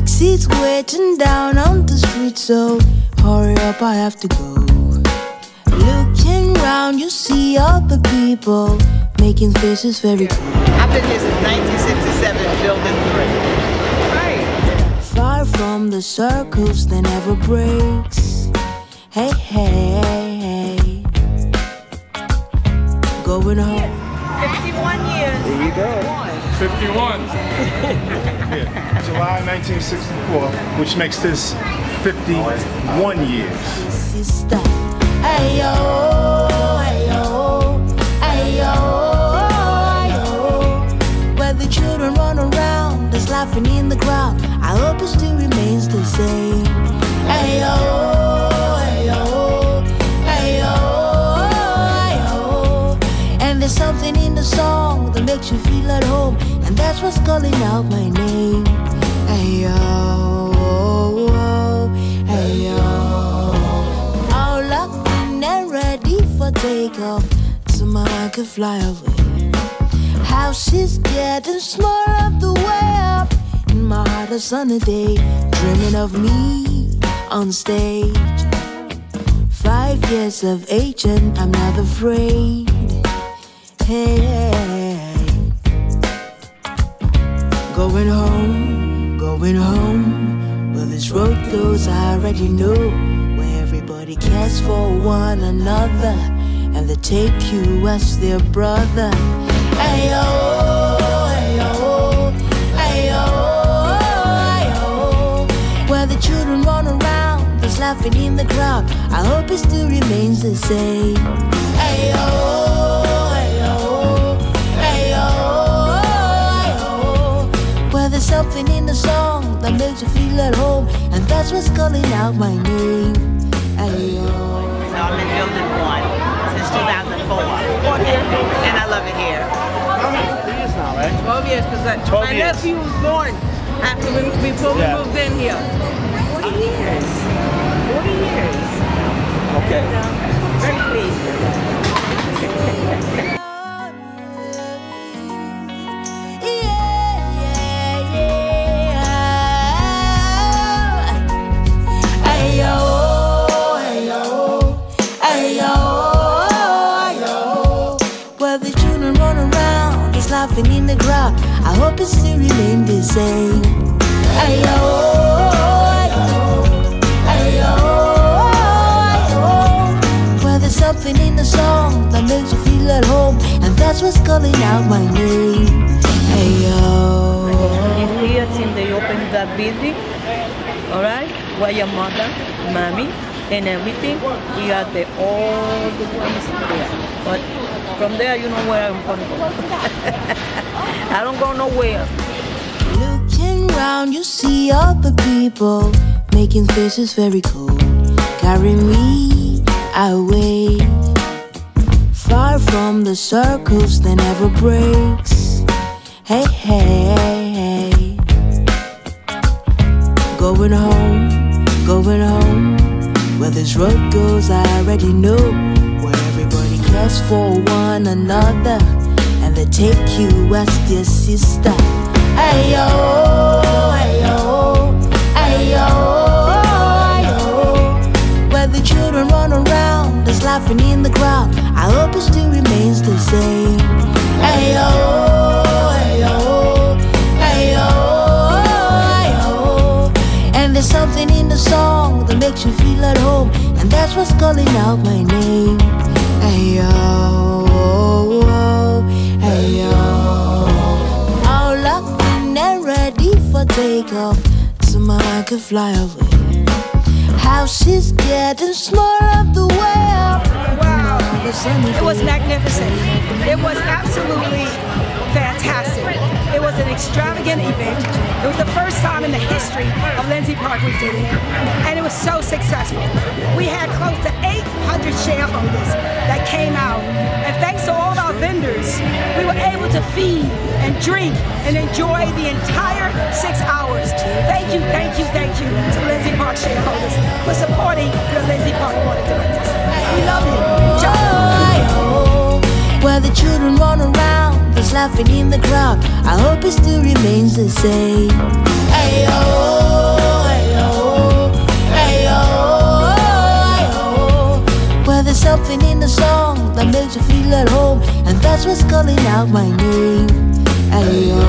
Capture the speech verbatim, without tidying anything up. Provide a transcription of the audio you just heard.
backseat's waiting down on the street, so hurry up, I have to go. Looking round, you see other people making faces very cool. I've been here since nineteen sixty-seven, building three. Right. Far from the circles that never breaks. Hey, hey, hey. Going home. fifty-one years. Here we go. fifty-one. Yeah. July nineteen sixty-four, which makes this fifty-one years. Sister, ayo, ayo, ayo, ayo. Where the children run around, there's laughing in the crowd. I hope it still remains the same. Ayo, ayo, ayo, ayo. And there's something in the song that makes you feel at home. And that's what's calling out my name. Ayo, ayo. All locked in and ready for takeoff, so my mind can fly away. House is getting smaller the way up. In my heart, a sunny day, dreaming of me on stage. Five years of age and I'm not afraid. Hey. Going home, going home. Well, this road goes, I already know, where everybody cares for one another, and they take you as their brother. Ayo, ayo, ayo, ayo. Where the children run around, there's laughing in the crowd. I hope it still remains the same. Ayo. There's something in the song that makes you feel at home, and that's what's calling out my name. Ayo. So I'm in building one since two thousand four. And I love it here. How many years now, right? twelve years, because my nephew was born after we, before we yeah. moved in here. forty years. forty years. Okay. And, um, very pleased. Laughing in the crowd, I hope it still remains the same. Ayo, ayo, ayo, ayo. Well, there's something in the song that makes you feel at home, and that's what's calling out my name. Ayo. Here till they open the building, all right? Where your mother, mommy, and everything. We are the all the ones there, but. From there, you know where I'm gonna go. I don't go nowhere. Looking round, you see other people making faces very cool. Carry me away, far from the circles that never breaks. Hey, hey, hey. Going home, going home. Where this road goes, I already know. Cares for one another, and they take you as their sister. Ayo, ayo, ayo, ayo. Where the children run around, there's laughing in the crowd. I hope it still remains the same. Ayo, ayo, ayo, ayo. And there's something in the song that makes you feel at home, and that's what's calling out my name. Ayo, ayo. All locked in and ready for takeoff, so my mind can fly away. House is getting smaller the way up. Wow, it was magnificent. It was absolutely fantastic. It was an extravagant event. It was the first time in the history of Lindsay Park we did it, and it was so successful. We had close to eight hundred shareholders that came out, and thanks to all of our vendors, we were able to feed and drink and enjoy the entire six hours. Thank you, thank you, thank you to Lindsay Park shareholders for supporting the Lindsay Park Board of Directors. We love you. Where the children run around, laughing in the crowd, I hope it still remains the same. Ayo. don't you feel at home? And that's what's calling out my name. I